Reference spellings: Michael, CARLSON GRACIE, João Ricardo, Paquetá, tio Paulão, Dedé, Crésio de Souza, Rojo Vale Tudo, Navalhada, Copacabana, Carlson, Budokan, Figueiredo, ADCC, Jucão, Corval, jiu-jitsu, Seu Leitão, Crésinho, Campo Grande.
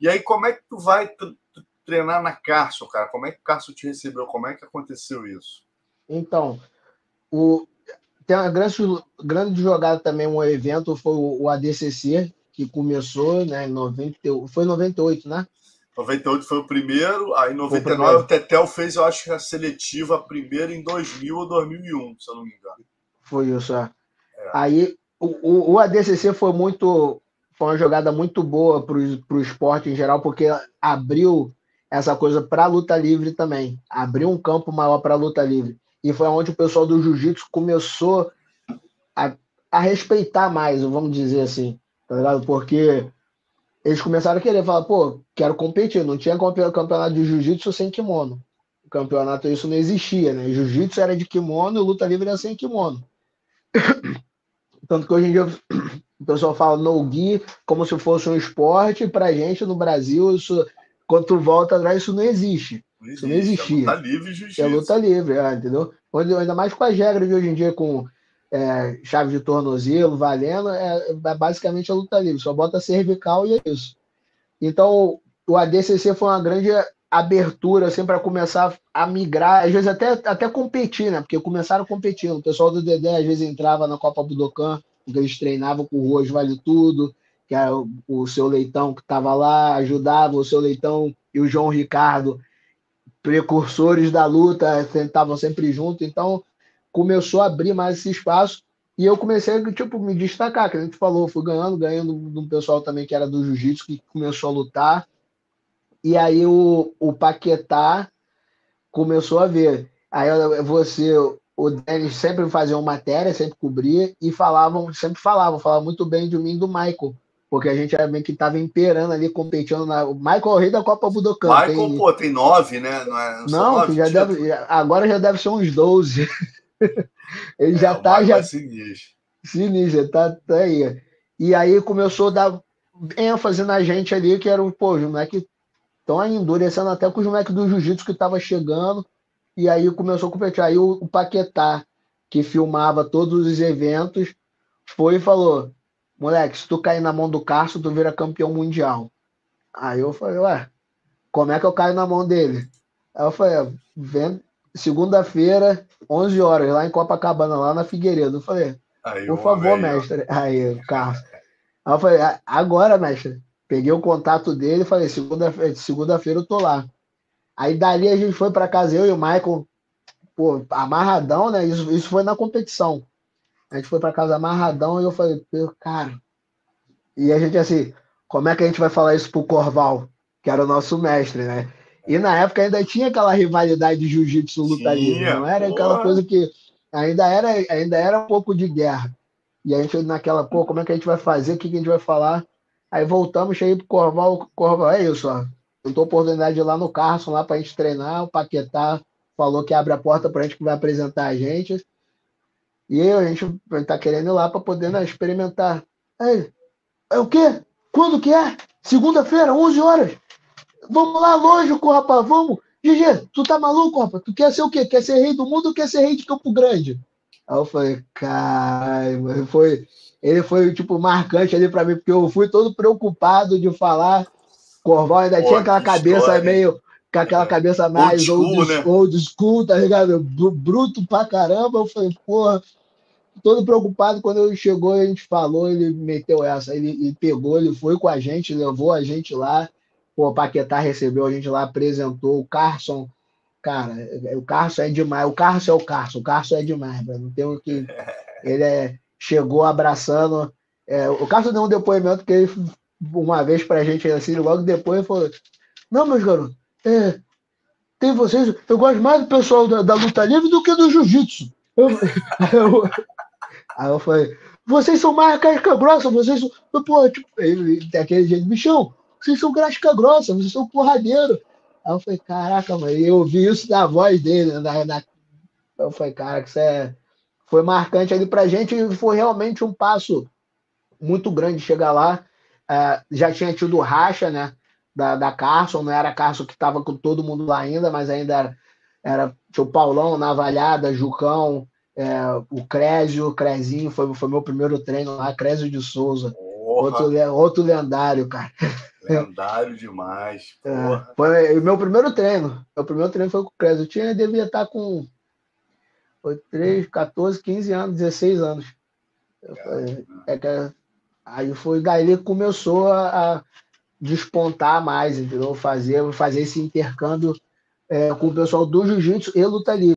E aí, como é que tu vai treinar na Carson, cara? Como é que o Carson te recebeu? Como é que aconteceu isso? Então, tem uma grande jogada também, um evento, foi o ADCC, que começou, né, em 98, né? 98 foi o primeiro, aí em 99 o Tetel fez, eu acho, a seletiva, a primeira em 2000 ou 2001, se eu não me engano. Foi isso, é. Aí o ADCC foi uma jogada muito boa para o esporte em geral, porque abriu essa coisa para a luta livre também, abriu um campo maior para a luta livre. E foi onde o pessoal do jiu-jitsu começou a respeitar mais, vamos dizer assim, tá ligado? Porque eles começaram a querer falar, pô, quero competir. Não tinha campeonato de jiu-jitsu sem kimono. O campeonato, isso não existia, né? Jiu-jitsu era de kimono e luta livre era sem kimono. Tanto que hoje em dia o pessoal fala no-gi como se fosse um esporte. Pra gente, no Brasil, isso, quando tu volta atrás, isso não existe. Isso não existia. É luta livre, jiu-jitsu. É luta livre, entendeu? Ainda mais com as regras de hoje em dia, com chave de tornozelo, valendo, basicamente é luta livre. Só bota cervical e é isso. Então, o ADCC foi uma grande abertura assim, para começar a migrar, às vezes até competir, né? Porque começaram competindo. O pessoal do Dedé, às vezes, entrava na Copa Budokan, porque eles treinavam com o Rojo Vale Tudo, que era o Seu Leitão que estava lá, ajudava o Seu Leitão e o João Ricardo, precursores da luta, estavam sempre juntos. Então, começou a abrir mais esse espaço e eu comecei a me destacar, que a gente falou, fui ganhando de um pessoal também que era do jiu-jitsu, que começou a lutar. E aí o Paquetá começou a ver. Aí o Denis sempre fazia uma matéria, sempre cobria, e falavam muito bem de mim e do Michael, porque a gente era bem que estava imperando ali, competindo O Michael é o rei da Copa Budokan. Michael, tem 9, né? Não, agora já deve ser uns 12. Ele já tá sinistro, tá aí. E aí começou a dar ênfase na gente ali, que era os moleques estão endurecendo até com os moleques do jiu-jitsu que tava chegando. E aí começou a competir. Aí o Paquetá, que filmava todos os eventos, foi e falou: moleque, se tu cair na mão do Carlson, tu vira campeão mundial. Aí eu falei, ué, como é que eu caio na mão dele? Aí eu falei, segunda-feira, 11 horas, lá em Copacabana, lá na Figueiredo. Eu falei, por favor, mestre. Aí o Carlson. Aí eu falei, agora, mestre. Peguei o contato dele e falei, segunda-feira eu tô lá. Aí dali a gente foi pra casa, eu e o Michael, amarradão, né? Isso foi na competição. A gente foi pra casa amarradão e eu falei, cara... E a gente assim, como é que a gente vai falar isso pro Corval? Que era o nosso mestre, né? E na época ainda tinha aquela rivalidade de jiu-jitsu luta livre, não era aquela coisa que... Ainda era um pouco de guerra. E a gente naquela, como é que a gente vai fazer? O que a gente vai falar? Aí voltamos, cheguei pro Corval, é isso, ó. Tentou oportunidade de ir lá no Carlson, lá pra gente treinar, o Paquetá falou que abre a porta pra gente, que vai apresentar a gente... E a gente tá querendo ir lá para poder experimentar. Aí, o quê? Quando que é? Segunda-feira, 11 horas. Vamos lá longe, rapaz, vamos. GG, tu tá maluco, rapaz? Tu quer ser o quê? Quer ser rei do mundo ou quer ser rei de Campo Grande? Aí eu falei, caralho, ele foi marcante ali para mim, porque eu fui todo preocupado de falar. Corval ainda tinha aquela cabeça história, meio... Com aquela cabeça mais old school, tá ligado? Bruto pra caramba. Eu falei, porra, todo preocupado. Quando ele chegou, a gente falou, ele meteu essa. Ele pegou, ele foi com a gente, levou a gente lá. O Paquetá recebeu a gente lá, apresentou. O Carlson, cara, o Carlson é demais. O Carlson é o Carlson. O Carlson é demais, velho. Não tem o que... Ele chegou abraçando. O Carlson deu um depoimento que ele, uma vez pra gente, assim, logo depois, ele falou: não, meus garotos, tem vocês, eu gosto mais do pessoal da luta livre do que do jiu-jitsu. Aí eu falei, vocês são mais casca grossa, vocês são, aquele jeito, bichão, vocês são casca grossa, vocês são porradeiro. Aí eu falei, caraca, mano, eu ouvi isso da voz dele, eu falei, cara, que isso foi marcante ali pra gente, e foi realmente um passo muito grande chegar lá. Já tinha tido racha, né, da Carlson, não era a Carlson que estava com todo mundo lá ainda, mas ainda era tio Paulão, Navalhada, Jucão, o Crésio, o Crésinho, foi meu primeiro treino lá, Crésio de Souza, outro lendário, cara. Lendário demais. Porra. Foi o meu primeiro treino. Meu primeiro treino foi com o Crésio. Eu devia estar com 3, 14, 15 anos, 16 anos. Aí foi daí que começou a despontar mais, entendeu? Fazer esse intercâmbio com o pessoal do jiu-jitsu e luta livre.